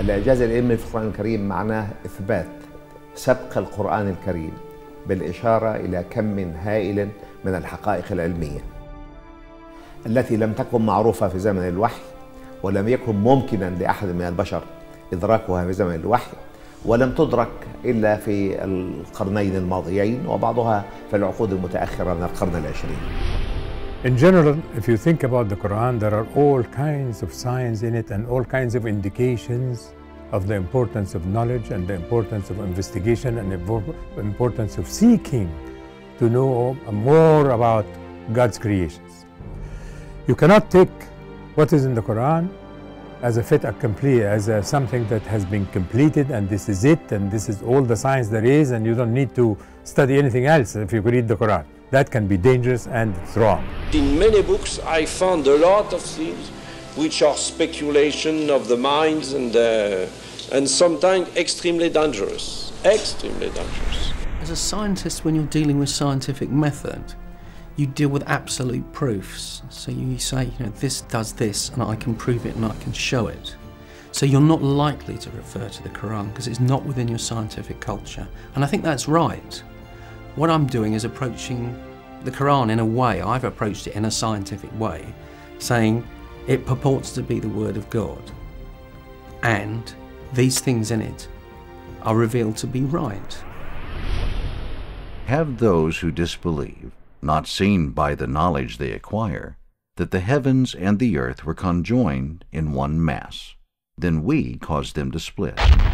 الإعجاز العلمي في القرآن الكريم معناه إثبات سبق القرآن الكريم بالإشارة إلى كم هائل من الحقائق العلمية التي لم تكن معروفة في زمن الوحي، ولم يكن ممكنا لأحد من البشر إدراكها في زمن الوحي، ولم تدرك إلا في القرنين الماضيين وبعضها في العقود المتأخرة من القرن العشرين. In general, if you think about the Quran, there are all kinds of signs in it and all kinds of indications of the importance of knowledge and the importance of investigation and the importance of seeking to know more about God's creations. You cannot take what is in the Quran as a fait accompli, as a something that has been completed and this is it and this is all the science there is and you don't need to study anything else if you read the Quran. That can be dangerous and it's wrong. In many books I found a lot of things which are speculation of the minds and sometimes extremely dangerous, extremely dangerous. As a scientist, when you're dealing with scientific method, you deal with absolute proofs. So you say, you know, this does this and I can prove it and I can show it. So you're not likely to refer to the Quran because it's not within your scientific culture. And I think that's right. What I'm doing is approaching the Quran in a way, I've approached it in a scientific way, saying it purports to be the word of God and these things in it are revealed to be right. Have those who disbelieve not seen by the knowledge they acquire that the heavens and the earth were conjoined in one mass, then we caused them to split.